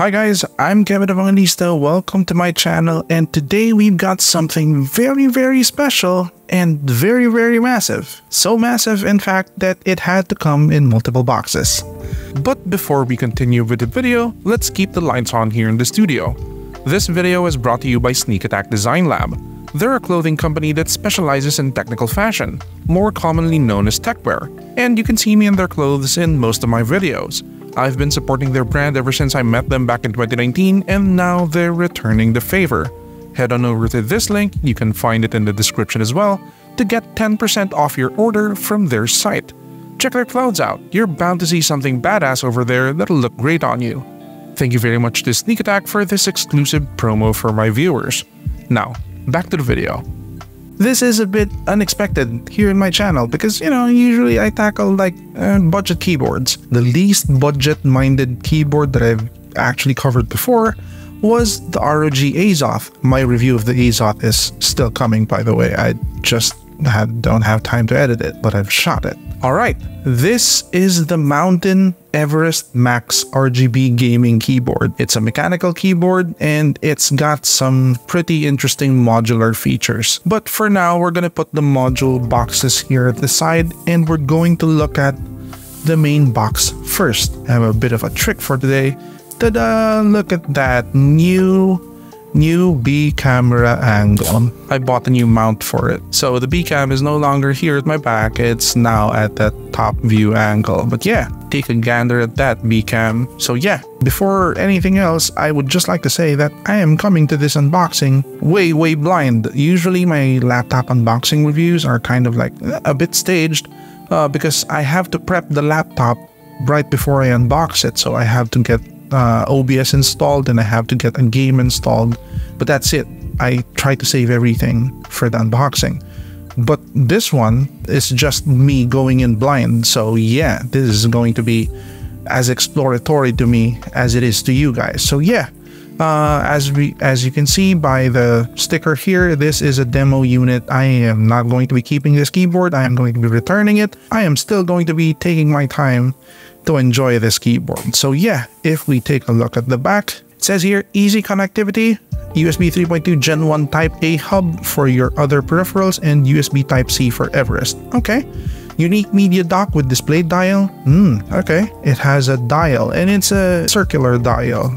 Hi guys, I'm Kevin Evangelista, welcome to my channel, and today we've got something very special and very massive. So massive in fact that it had to come in multiple boxes. But before we continue with the video, let's keep the lights on here in the studio. This video is brought to you by Sneak Attack Design Lab. They're a clothing company that specializes in technical fashion, more commonly known as techwear, and you can see me in their clothes in most of my videos. I've been supporting their brand ever since I met them back in 2019, and now they're returning the favor. Head on over to this link, you can find it in the description as well, to get 10% off your order from their site. Check their clothes out, you're bound to see something badass over there that'll look great on you. Thank you very much to Sneak Attack for this exclusive promo for my viewers. Now, back to the video. This is a bit unexpected here in my channel because, you know, usually I tackle like budget keyboards. The least budget-minded keyboard that I've actually covered before was the ROG Azoth. My review of the Azoth is still coming, by the way. I just don't have time to edit it, but I've shot it. Alright, this is the Mountain Everest Max RGB Gaming Keyboard. It's a mechanical keyboard and it's got some pretty interesting modular features. But for now, we're gonna put the module boxes here at the side and we're going to look at the main box first. I have a bit of a trick for today. Ta-da! Look at that new B camera angle. I bought a new mount for it. So the B cam is no longer here at my back, it's now at that top view angle. But yeah, take a gander at that B cam. So yeah, before anything else, I would just like to say that I am coming to this unboxing way blind. Usually my laptop unboxing reviews are kind of like a bit staged because I have to prep the laptop right before I unbox it. So I have to get OBS installed and I have to get a game installed, but that's it. I try to save everything for the unboxing, but this one is just me going in blind. So yeah, this is going to be as exploratory to me as it is to you guys. So yeah, as you can see by the sticker here, this is a demo unit. I am not going to be keeping this keyboard. I am going to be returning it. I am still going to be taking my time to enjoy this keyboard. So yeah, if we take a look at the back, it says here easy connectivity, USB 3.2 Gen 1 Type A hub for your other peripherals, and USB Type C for Everest. Okay, unique media dock with display dial. Okay, it has a dial and it's a circular dial.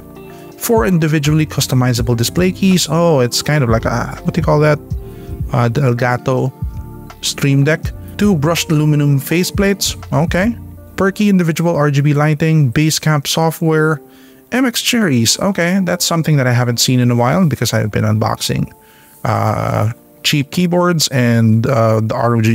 4 individually customizable display keys. Oh, it's kind of like a, what do you call that? The Elgato Stream Deck. 2 brushed aluminum faceplates. Okay. Perky individual RGB lighting, Basecamp software, MX Cherries. Okay, that's something that I haven't seen in a while because I've been unboxing cheap keyboards, and the ROG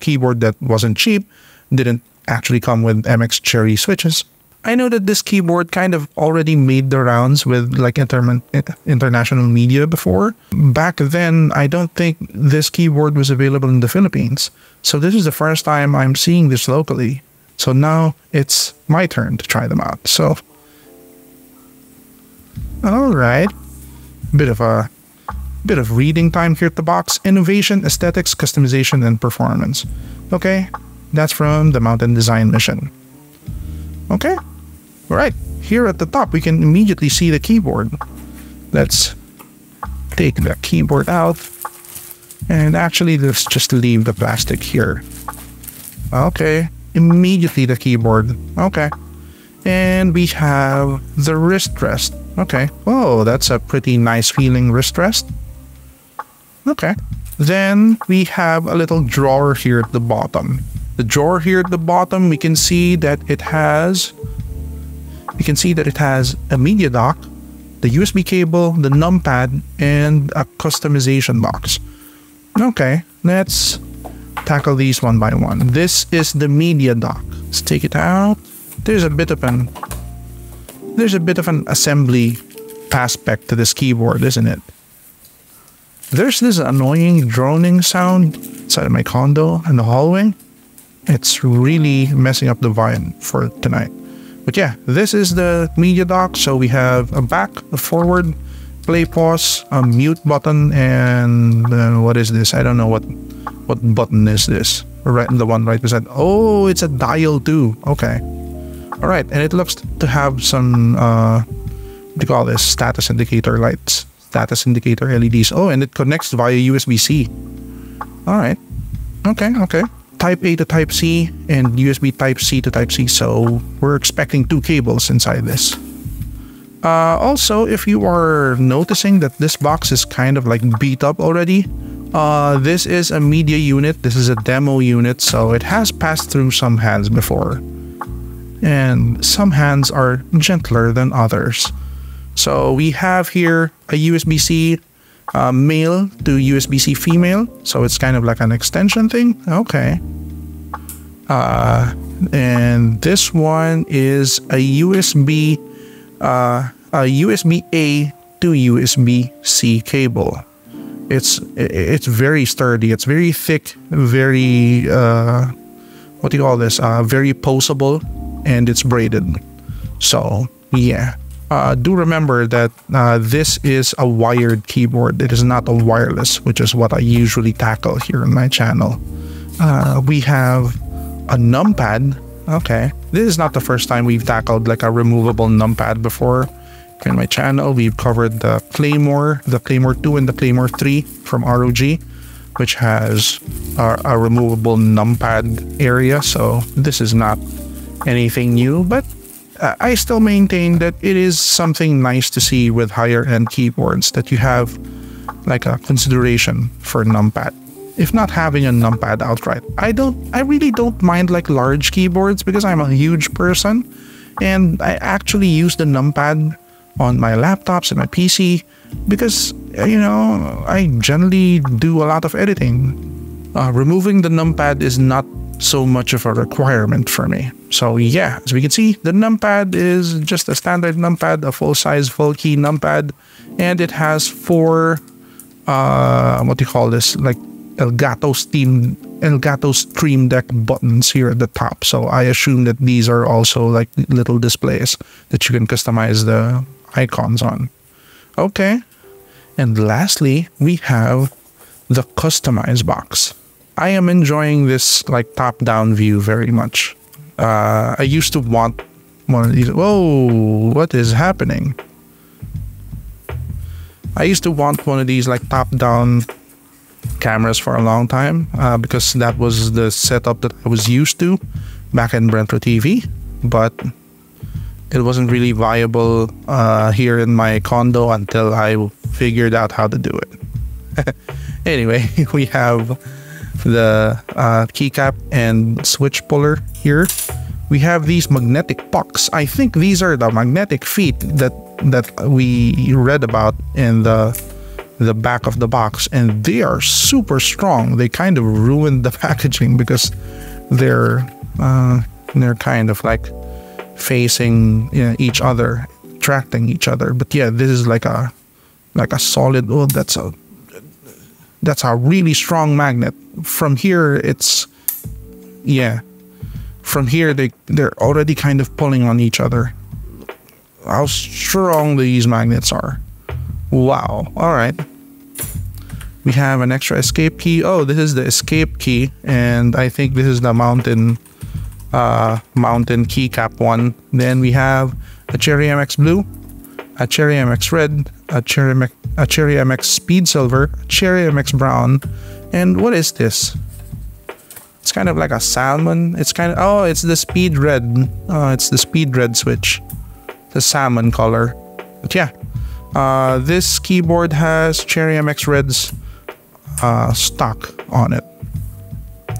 keyboard that wasn't cheap didn't actually come with MX Cherry switches. I know that this keyboard kind of already made the rounds with like international media before. Back then, I don't think this keyboard was available in the Philippines. So this is the first time I'm seeing this locally. So now it's my turn to try them out. So, all right, bit of reading time here at the box. Innovation, aesthetics, customization, and performance. Okay, that's from the Mountain Design Mission. Okay, all right. Here at the top, we can immediately see the keyboard. Let's take the keyboard out, and actually, let's just leave the plastic here. Okay. Immediately the keyboard. Okay, and we have the wrist rest. Okay, oh, that's a pretty nice feeling wrist rest. Okay, then we have a little drawer here at the bottom. The drawer here at the bottom, we can see that it has a media dock, the USB cable, the numpad, and a customization box. Okay, let's tackle these one by one. This is the media dock. Let's take it out. There's a bit of an assembly aspect to this keyboard, isn't it? There's this annoying droning sound inside of my condo in the hallway. It's really messing up the vibe for tonight. But yeah, this is the media dock. So we have a back, a forward, play, pause, a mute button, and what is this? I don't know what button is this. Right, the one right beside. Oh, it's a dial too. Okay, all right, and it looks to have some they call this status indicator lights, status indicator LEDs. Oh, and it connects via USB-C. All right. Okay, okay. Type A to Type C and USB Type C to Type C. So we're expecting two cables inside this. Also, if you are noticing that this box is kind of like beat up already, this is a media unit. This is a demo unit, so it has passed through some hands before. And some hands are gentler than others. So we have here a USB-C male to USB-C female. So it's kind of like an extension thing. Okay. And this one is a USB A to USB-C cable. It's very sturdy. It's very thick, very, what do you call this? Very poseable, and it's braided. So yeah. Do remember that this is a wired keyboard. It is not a wireless, which is what I usually tackle here on my channel. We have a numpad. Okay, this is not the first time we've tackled like a removable numpad before. In my channel, we've covered the Claymore 2, and the Claymore 3 from ROG, which has a removable numpad area. So this is not anything new, but I still maintain that it is something nice to see with higher end keyboards, that you have like a consideration for numpad, if not having a numpad outright. I really don't mind like large keyboards because I'm a huge person, and I actually use the numpad on my laptops and my PC because, you know, I generally do a lot of editing. Removing the numpad is not so much of a requirement for me. So yeah, as we can see, the numpad is just a standard numpad, a full-size, full-key numpad, and it has four, what do you call this, like Elgato Stream Deck buttons here at the top. So I assume that these are also like little displays that you can customize the icons on. Okay, and lastly, we have the customize box. I am enjoying this like top-down view very much. I used to want one of these. Whoa, what is happening? I used to want one of these like top-down cameras for a long time because that was the setup that I was used to back in Brentro TV, but it wasn't really viable here in my condo until I figured out how to do it. Anyway, we have the keycap and switch puller here. We have these magnetic pucks. I think these are the magnetic feet that we read about in the back of the box, and they are super strong. They kind of ruined the packaging because they're kind of like facing, you know, each other, attracting each other. But yeah, this is like a solid. Oh, that's a really strong magnet. From here, it's, yeah. From here, they're already kind of pulling on each other. How strong these magnets are. Wow, all right. We have an extra escape key. Oh, this is the escape key. And I think this is the mountain keycap one. Then we have a Cherry MX Blue, a Cherry MX Red, a Cherry MX Speed Silver, a Cherry MX Brown, and what is this? It's kind of like a salmon. It's kind of, oh, it's the Speed Red. It's the Speed Red switch, the salmon color. But yeah, this keyboard has Cherry MX Red's stock on it.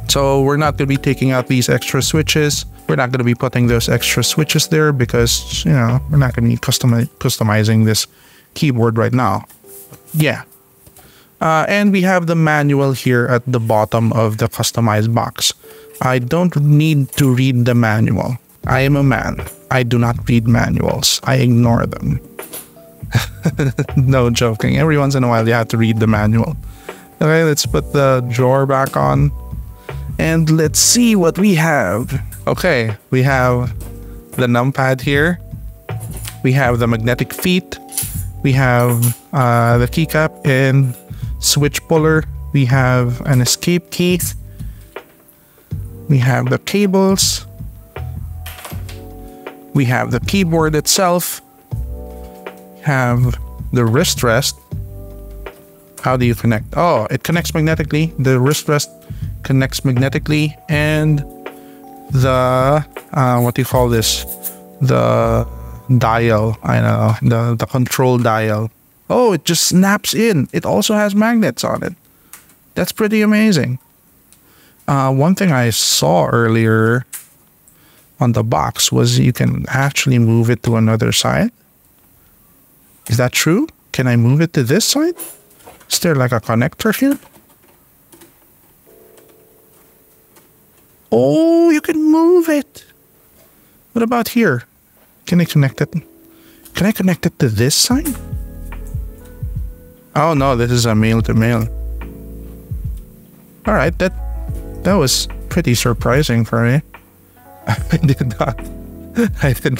So we're not going to be taking out these extra switches. We're not going to be putting those extra switches there because, you know, we're not going to be customizing this keyboard right now. Yeah. And we have the manual here at the bottom of the customized box. I don't need to read the manual. I am a man. I do not read manuals. I ignore them. No joking. Every once in a while you have to read the manual. Okay, let's put the drawer back on. And let's see what we have. Okay, we have the numpad here. We have the magnetic feet. We have the keycap and switch puller. We have an escape key. We have the cables. We have the keyboard itself. have the wrist rest. How do you connect? Oh, it connects magnetically. The wrist rest connects magnetically, and the what do you call this? The dial. I know the control dial. Oh, it just snaps in. It also has magnets on it. That's pretty amazing. One thing I saw earlier on the box was you can actually move it to another side. Is that true? Can I move it to this side? Is there like a connector here? Oh, you can move it. What about here? Can I connect it? Can I connect it to this side? Oh no, this is a male-to-male. All right, that was pretty surprising for me. I did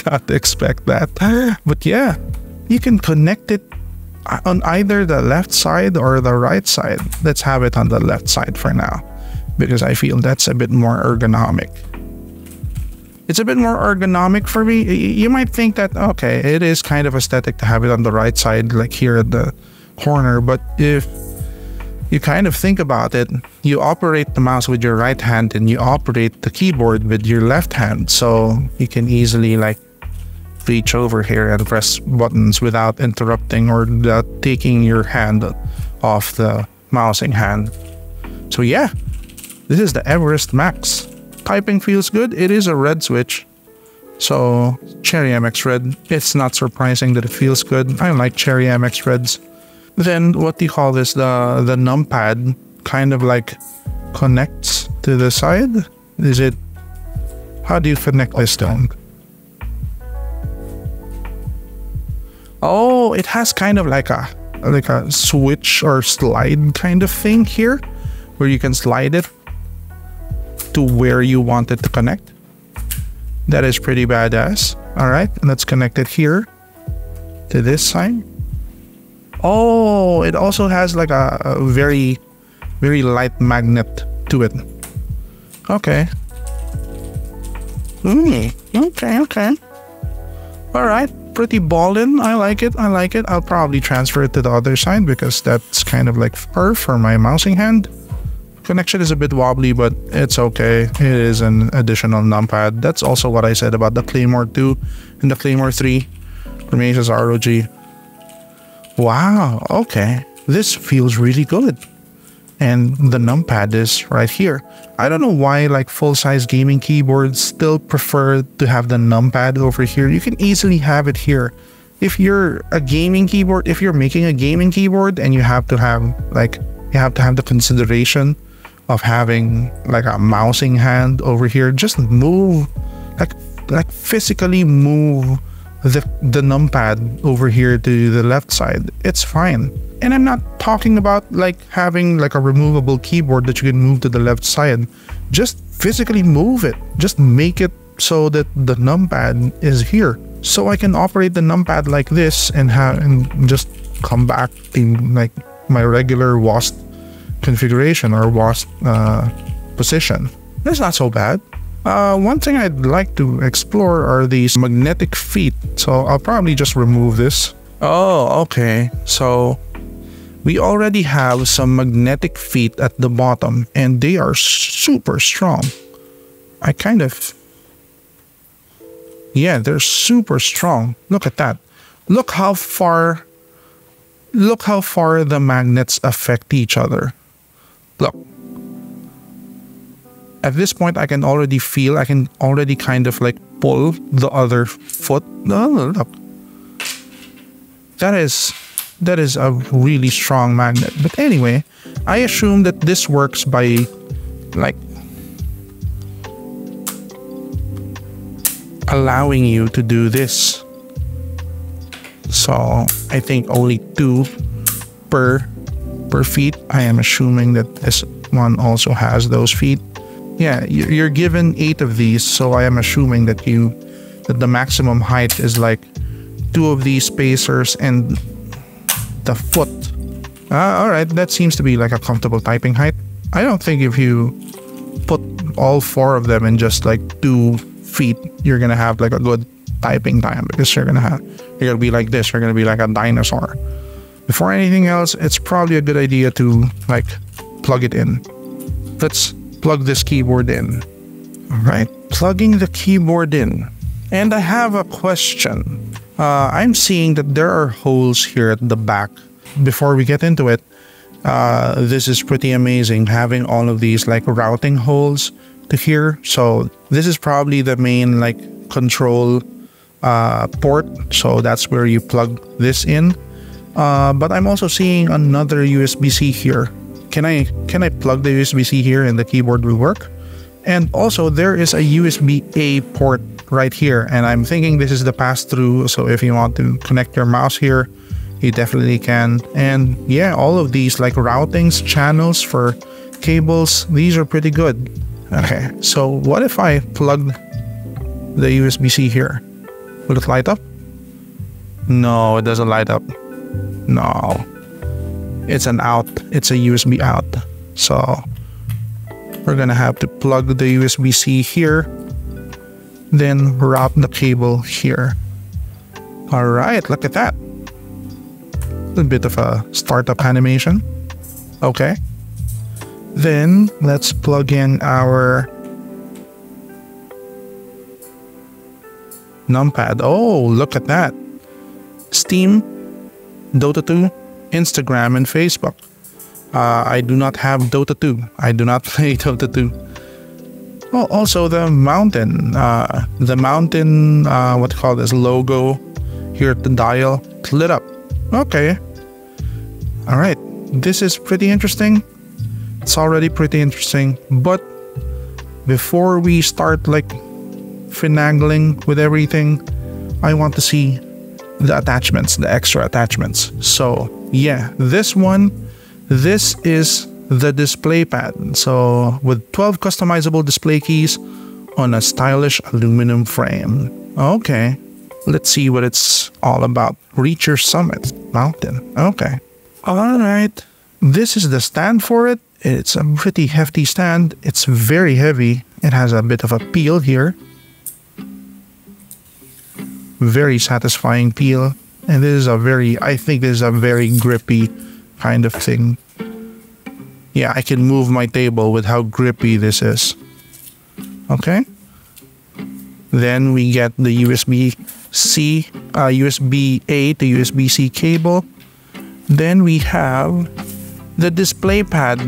not expect that. But yeah, you can connect it on either the left side or the right side. Let's have it on the left side for now, because I feel that's a bit more ergonomic. It's a bit more ergonomic for me. You might think that, okay, it is kind of aesthetic to have it on the right side, like here at the corner, but if you kind of think about it, you operate the mouse with your right hand and you operate the keyboard with your left hand, so you can easily like reach over here and press buttons without interrupting or without taking your hand off the mousing hand. So yeah, this is the Everest Max. Typing feels good. It is a red switch, so Cherry MX Red. It's not surprising that it feels good. I like Cherry MX Reds. Then what do you call this? The numpad kind of like connects to the side. Is it? How do you connect this down? Oh, it has kind of like a switch or slide kind of thing here, where you can slide it to where you want it to connect. That is pretty badass. All right, let's connect it here to this side. Oh, it also has like a very, very light magnet to it. Okay. Okay, okay. All right, pretty ballin'. I like it, I like it. I'll probably transfer it to the other side because that's kind of like fur for my mousing hand. Connection is a bit wobbly, but it's okay. It is an additional numpad. That's also what I said about the Claymore 2 and the Claymore 3 from Asus ROG. Wow, okay, this feels really good. And the numpad is right here. I don't know why like full-size gaming keyboards still prefer to have the numpad over here. You can easily have it here. If you're a gaming keyboard, if you're making a gaming keyboard and you have to have like, you have to have the consideration of having like a mousing hand over here, just move, like physically move the numpad over here to the left side. It's fine. And I'm not talking about like having like a removable keyboard that you can move to the left side. Just physically move it. Just make it so that the numpad is here. So I can operate the numpad like this and have and just come back to like my regular WASD configuration or WASD position. That's not so bad. One thing I'd like to explore are these magnetic feet, so I'll probably just remove this. Oh, okay. So we already have some magnetic feet at the bottom, and they are super strong. I kind of... yeah, they're super strong. Look at that. Look how far... look how far the magnets affect each other. Look. At this point, I can already feel, I can already kind of like pull the other foot. No, no, look. That is a really strong magnet. But anyway, I assume that this works by like allowing you to do this. So I think only two per feet. I am assuming that this one also has those feet. Yeah, you're given 8 of these, so I am assuming that the maximum height is like 2 of these spacers and the foot. All right, that seems to be like a comfortable typing height. I don't think if you put all 4 of them in just like 2 feet, you're gonna have like a good typing time, because you're gonna be like this. You're gonna be like a dinosaur. Before anything else, it's probably a good idea to like plug it in. Let's plug this keyboard in. All right, plugging the keyboard in. And I have a question. I'm seeing that there are holes here at the back. Before we get into it, this is pretty amazing, having all of these like routing holes to here. So this is probably the main like control port. So that's where you plug this in. But I'm also seeing another USB-C here. Can I plug the USB-C here and the keyboard will work? And also there is a USB-A port right here, and I'm thinking this is the pass-through. So if you want to connect your mouse here, you definitely can. And yeah, all of these like routings, channels for cables, these are pretty good. Okay, so what if I plug the USB-C here? Will it light up? No, it doesn't light up. No, it's an out. It's a USB out. So we're gonna have to plug the USB-C here, then wrap the cable here. All right, look at that. A bit of a startup animation. Okay. Then let's plug in our numpad. Oh, look at that. Steam, Dota 2, Instagram, and Facebook. I do not have Dota 2. I do not play Dota 2. Well, also the mountain, what do you call this, logo here at the dial, it's lit up. Okay. All right. This is pretty interesting. It's already pretty interesting. But before we start like finagling with everything, I want to see the attachments, the extra attachments. So yeah, this one, this is the display pad. So with 12 customizable display keys on a stylish aluminum frame. Okay, let's see what it's all about. Reach your summit, mountain. Okay, all right. This is the stand for it. It's a pretty hefty stand. It's very heavy. It has a bit of a peel here. Very satisfying peel. And this is a very, I think this is a very grippy kind of thing. Yeah, I can move my table with how grippy this is. Okay. Then we get the USB-C, USB-A to USB-C cable. Then we have the display pad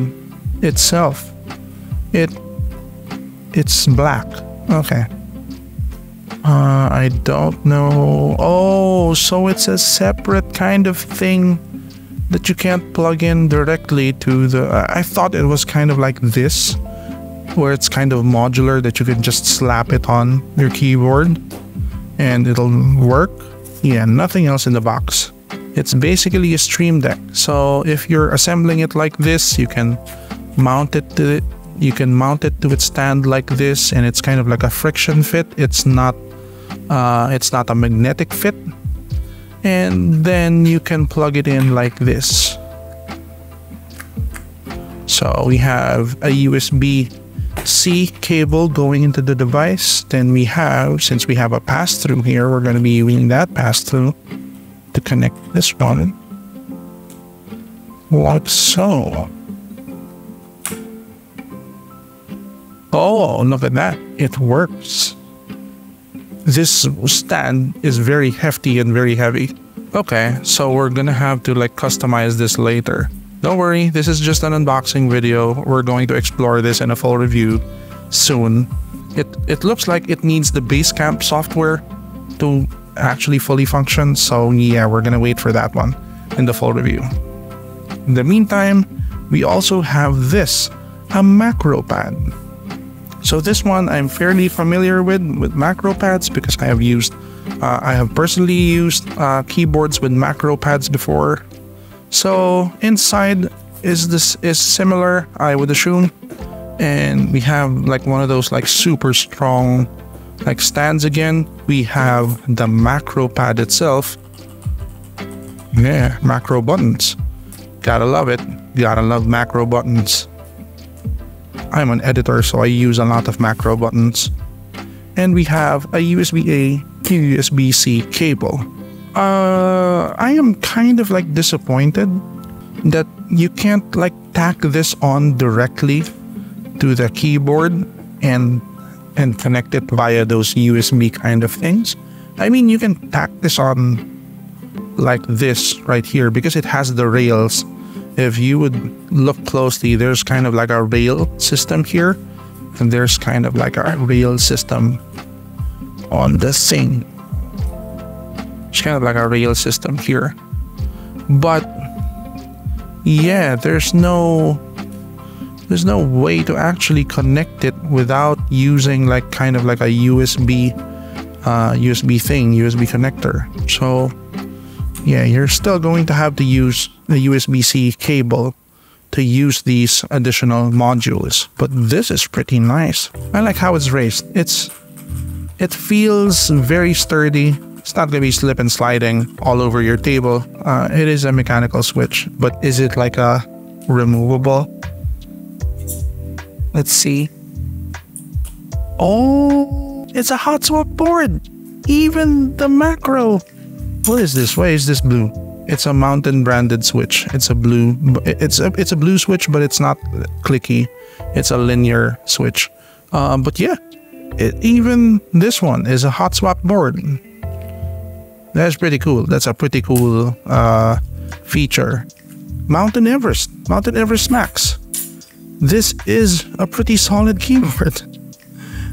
itself. It's black. Okay. I don't know. Oh, so it's a separate kind of thing that you can't plug in directly to the... I thought it was kind of like this, where it's kind of modular that you can just slap it on your keyboard and it'll work. Yeah, nothing else in the box. It's basically a Stream Deck. So if you're assembling it like this, you can mount it to it. You can mount it to its stand like this, and it's kind of like a friction fit. It's not a magnetic fit. And then you can plug it in like this. So we have a USB-C cable going into the device. Then we have, since we have a pass-through here, we're going to be using that pass-through to connect this one. Like so. Oh, look at that. It works. This stand is very hefty and very heavy. Okay, so we're gonna have to like customize this later. Don't worry, this is just an unboxing video. We're going to explore this in a full review soon. It looks like it needs the Basecamp software to actually fully function. So yeah, we're gonna wait for that one in the full review. In the meantime, we also have this, a macro pad. So this one I'm fairly familiar with macro pads, because I have used, I have personally used keyboards with macro pads before. So inside is similar, I would assume. And we have like one of those like super strong like stands again. We have the macro pad itself. Yeah, macro buttons. Gotta love it. Gotta love macro buttons. I'm an editor, so I use a lot of macro buttons. And we have a USB-A USB-C cable. I am kind of like disappointed that you can't like tack this on directly to the keyboard and connect it via those USB kind of things. I mean, you can tack this on like this right here because it has the rails. If you would look closely, there's kind of like a rail system here, and there's kind of like a rail system on this thing. It's kind of like a rail system here. But yeah, there's no way to actually connect it without using like kind of like a USB connector. So yeah, you're still going to have to use the USB-C cable to use these additional modules. But this is pretty nice. I like how it's raised. It feels very sturdy. It's not going to be slip and sliding all over your table. It is a mechanical switch, but is it like a removable? Let's see. Oh, it's a hot swap board. Even the macro. What is this? Why is this blue? It's a Mountain branded switch. It's a blue. It's a blue switch, but it's not clicky. It's a linear switch. But yeah, even this one is a hot swap board. That's pretty cool. That's a pretty cool feature. Mountain Everest Max. This is a pretty solid keyboard.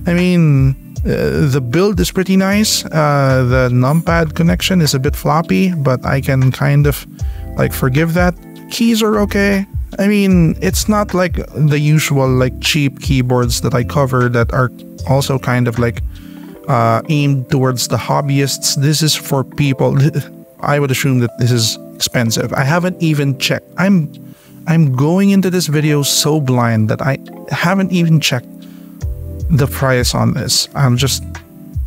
I mean, the build is pretty nice. The numpad connection is a bit floppy, but I can kind of like forgive that. Keys are okay. I mean, it's not like the usual like cheap keyboards that I cover that are also kind of like aimed towards the hobbyists. This is for people. I would assume that this is expensive. I haven't even checked. I'm going into this video so blind that I haven't even checked the price on this. I'll just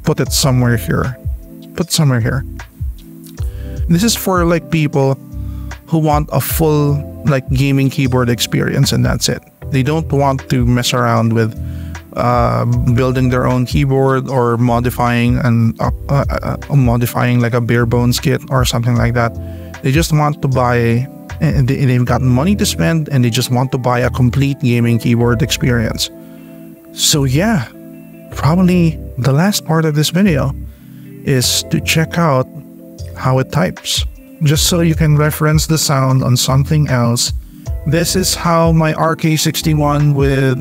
put it somewhere here. This is for like people who want a full like gaming keyboard experience, and that's it. They don't want to mess around with building their own keyboard or modifying and modifying like a bare bones kit or something like that. They just want to buy, and they've got money to spend, and they just want to buy a complete gaming keyboard experience. So yeah, probably the last part of this video is to check out how it types. Just so you can reference the sound on something else, this is how my RK61 with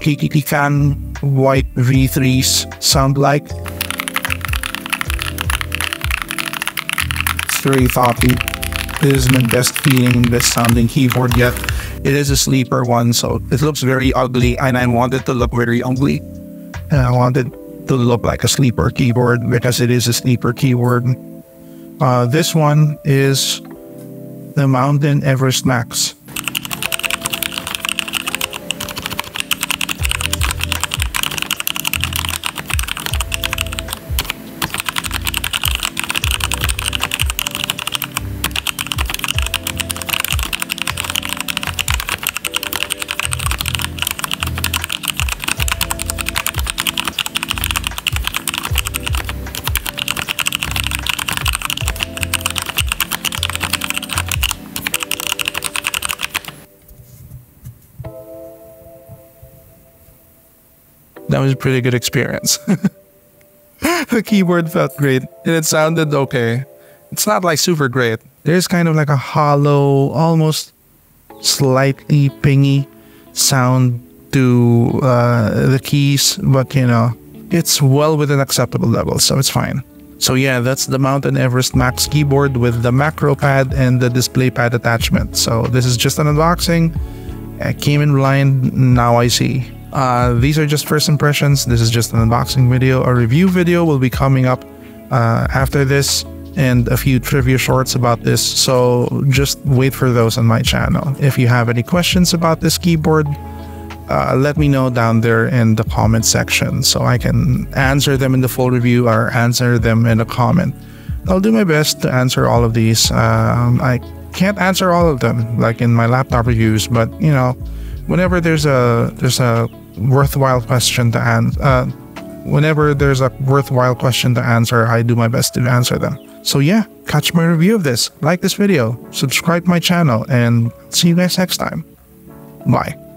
KTT Kan White V3s sound like. It's very thoughtful. This is my best feeling, best sounding keyboard yet. It is a sleeper one, so it looks very ugly, and I want it to look very ugly. And I want it to look like a sleeper keyboard because it is a sleeper keyboard. This one is the Mountain Everest Max. That was a pretty good experience. The keyboard felt great, and it sounded okay. It's not like super great. There's kind of like a hollow, almost slightly pingy sound to the keys, but you know, it's well within acceptable levels, so it's fine. So yeah, that's the Mountain Everest Max keyboard with the macro pad and the display pad attachment. So this is just an unboxing. I came in blind, now I see. These are just first impressions. This is just an unboxing video. A review video will be coming up after this, and a few trivia shorts about this, so just wait for those on my channel. If you have any questions about this keyboard, let me know down there in the comment section so I can answer them in the full review or answer them in a comment. I'll do my best to answer all of these. I can't answer all of them like in my laptop reviews, but you know, whenever there's a worthwhile question to whenever there's a worthwhile question to answer, I do my best to answer them. So yeah, catch my review of this, like this video, subscribe to my channel, and see you guys next time. Bye.